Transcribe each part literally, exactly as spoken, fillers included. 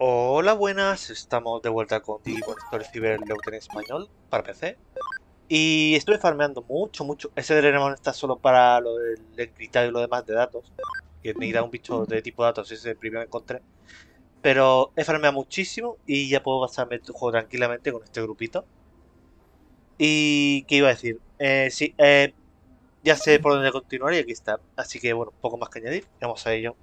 Hola, buenas, estamos de vuelta con Digimon Story Cyber Sleuth en español para P C. Y estuve farmeando mucho, mucho. Ese de Renamon está solo para lo del criterio y lo demás de datos. Y necesitaba un bicho de tipo datos, ese es el primero que encontré. Pero he farmeado muchísimo y ya puedo pasarme el juego tranquilamente con este grupito. Y qué iba a decir, eh, sí, eh, ya sé por dónde continuar y aquí está. Así que bueno, poco más que añadir, vamos a ello.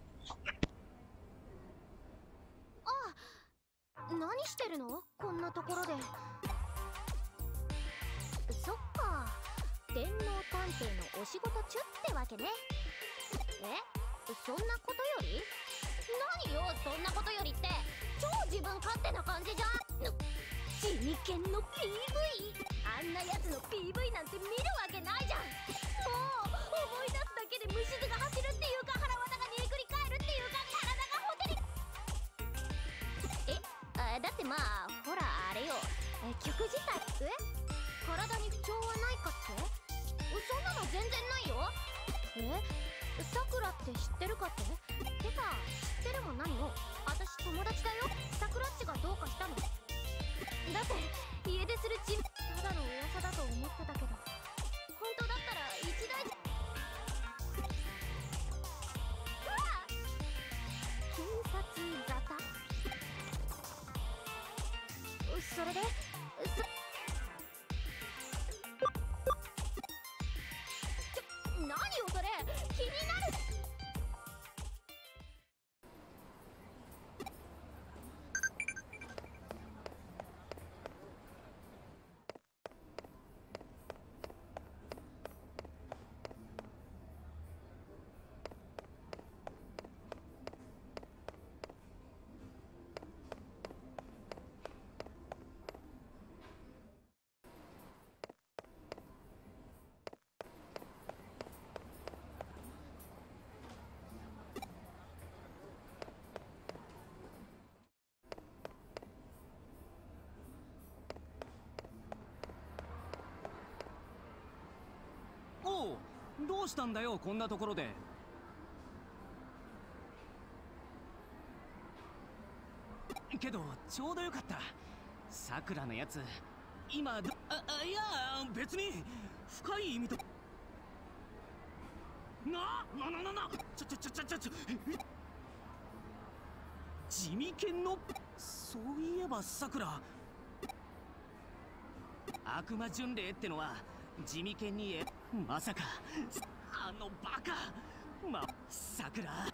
どうしたんだよ、こんなところで。けどちょうどよかった。さくらのやつ今、あ、いや別に深い意味となななななちょちょちょちょちょ地味犬のそういえばさくら悪魔巡礼ってのは地味犬にえまさかあのバカまさくら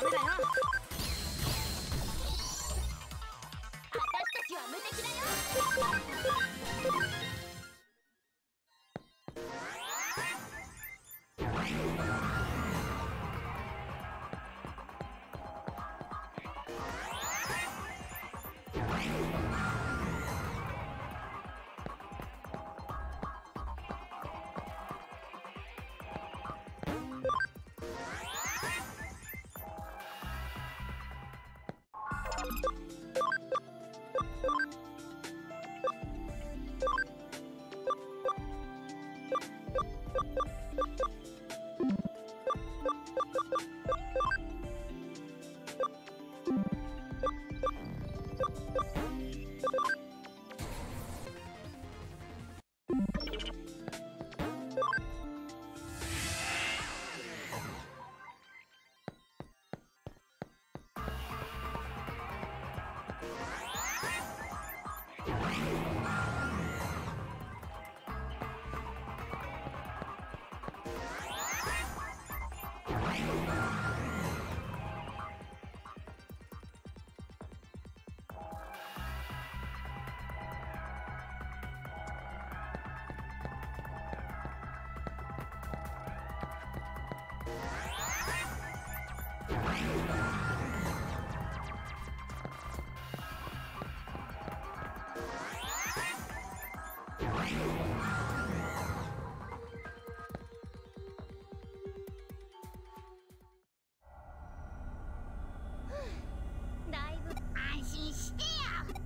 ダメだよ。私たちは無敵だよ。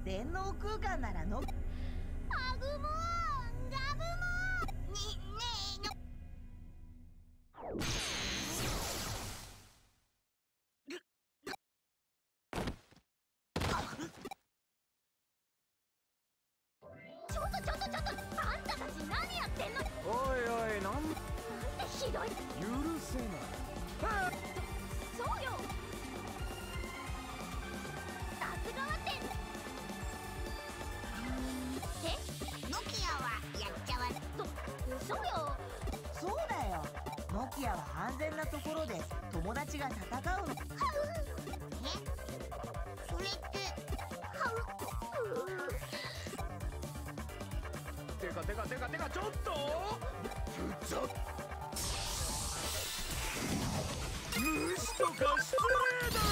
電脳空間ならのアグモンガブモンにねえのちょっとちょっとちょっとあんたたち何やってんの。おいおいなんなんてひどい。許せない。そ, そうよ。さすがはってノキアはやっちゃわないと。嘘よ。そうだよ。ノキアは安全なところで友達が戦うの。えそれってはうてかてかてかてかちょっとふざっ無視とか失礼だろ。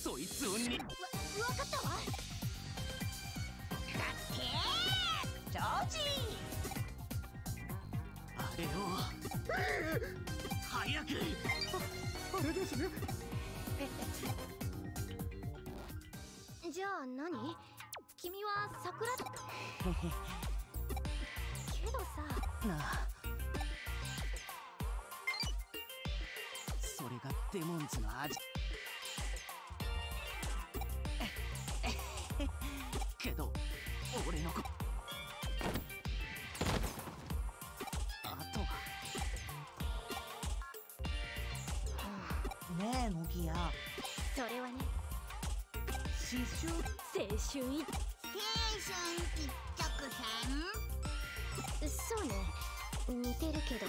そいつをにわ、分かったわ。だってジョージあれを早くあ, あれですねじゃあ何君は桜けどさあそれがデモンズの味けど俺の子あとは、はあ、ねえノキアそれはね刺繍青春い青春一直線。そうね似てるけど中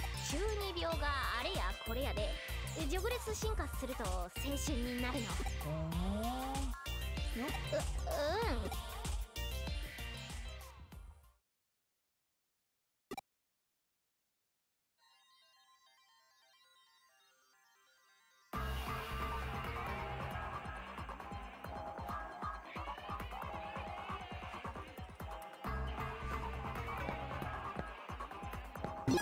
二病があれやこれやで序列進化すると青春になるの。う, うん切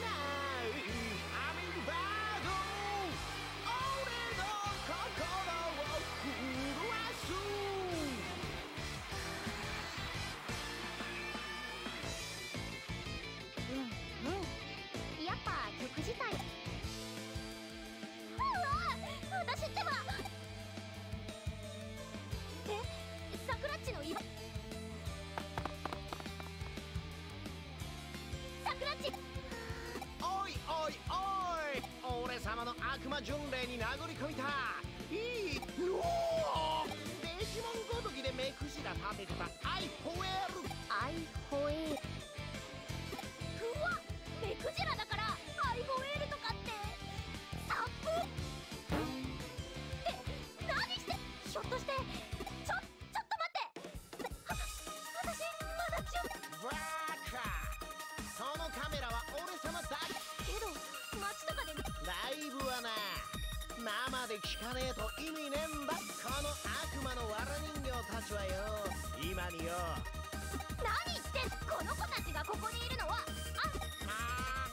ない魔巡礼に殴り込みたいいおおデジモンごときで目くじら立ててたアイホエールアイホエールうわ目くじらだからアイホエールとかってサップえ何してひょっとしてちょっとライブはな生で聞かねえと意味ねえんだ。この悪魔のわら人形たちはよ今によ何言ってこの子たちがここにいるのはあん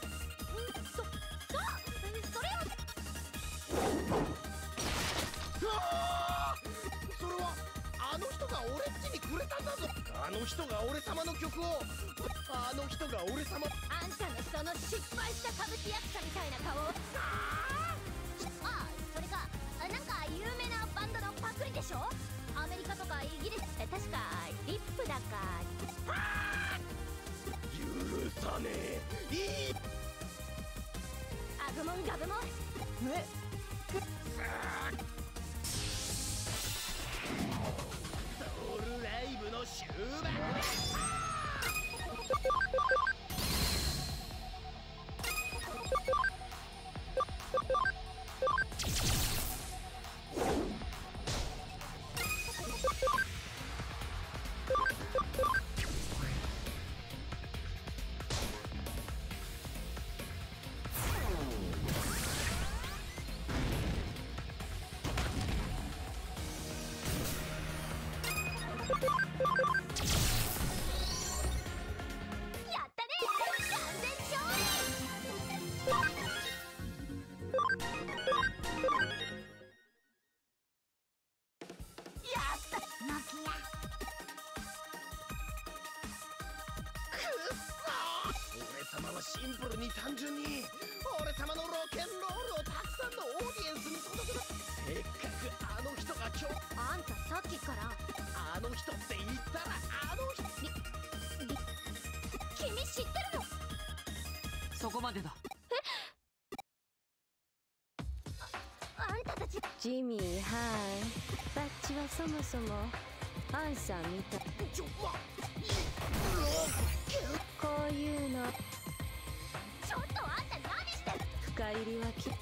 そそれはそれはあの人が俺っちにくれたんだぞ。あの人が俺様の曲をあの人が俺様あんたのその失敗した歌舞伎役者みたいな顔 あ, あそれかなんか有名なバンドのパクリでしょ。アメリカとかイギリスって確かリップだかあ許さねえいいアグモンガブモンえソウルライブの終盤シンプルに単純に俺様のロケンロールをたくさんのオーディエンスに届けた。せっかくあの人が今日あんたさっきからあの人って言ったらあの人に君知ってるのそこまでだえ あ, あんたたちジミーはーいバッチはそもそもアンさんみたいちょまこういうのちょっとあんた何してる深入りはきバ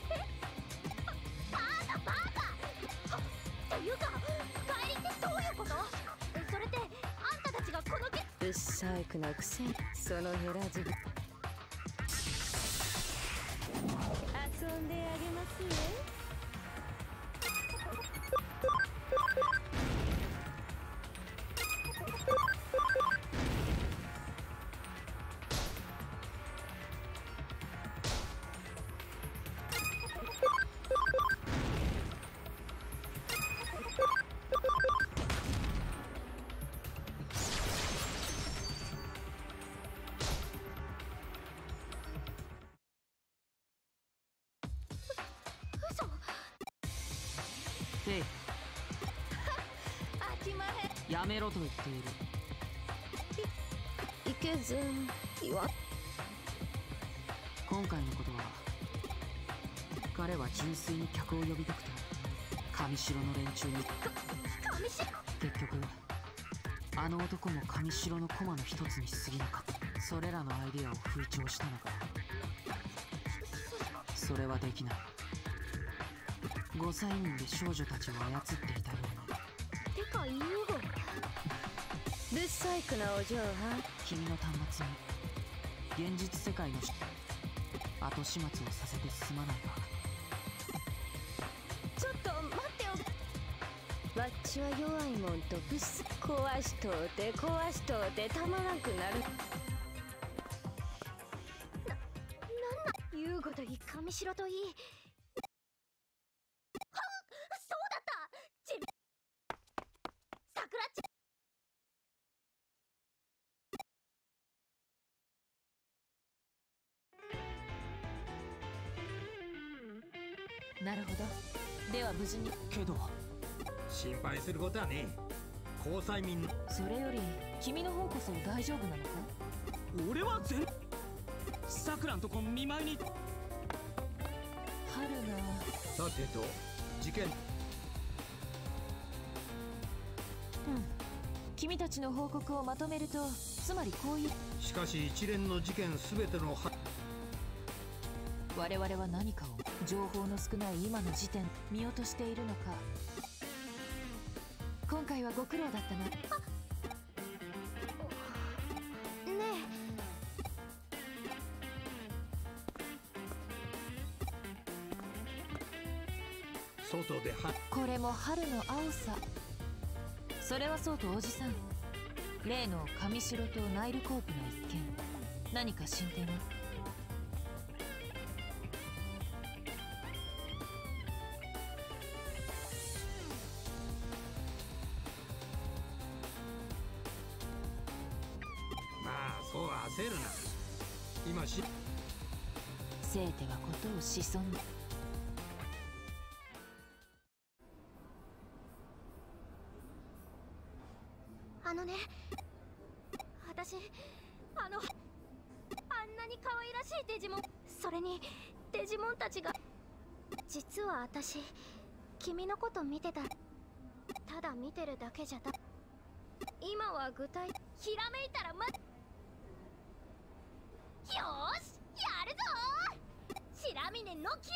カバカっていうか深入りってどういうことそれってあんたたちがこのけうっさいくなくせにそのヘラジグ遊んであげますねえい飽きまへんやめろと言っている い, いけず言わ今回のことは彼は純粋に客を呼びたくて神城の連中に神城結局あの男も神城の駒の一つに過ぎなかったそれらのアイディアを吹聴したのかそれはできないごさいにんで少女たちを操っていたようなてか言うごぶっさいくなお嬢は君の端末に現実世界の後始末をさせてすまないかちょっと待ってよわっちは弱いもんとぶっす壊しとうて壊しとうてたまらんくなるな、なんな言うごといい神城といいなるほどでは無事にけど心配することはねえ交際民のそれより君の方こそ大丈夫なのか俺は全さくらんとこ見舞いに春がさてと事件、うん、君たちの報告をまとめると、つまりこういう。しかし一連の事件すべてのは我々は何かを情報の少ない今の時点見落としているのか。今回はご苦労だったな。ねえ、外ではこれも春の青さ。それはそうとおじさん、例の上城とナイルコープの一件、何か進展は？まあそう焦るな。今しせいてはことを子孫だ。あのね、私あのあんなに可愛らしいデジモン、それにデジモンたちが、実は私君のこと見てた。ただ見てるだけじゃだ。今は具体ひらめいたらま。よーしやるぞー、白峰ノキ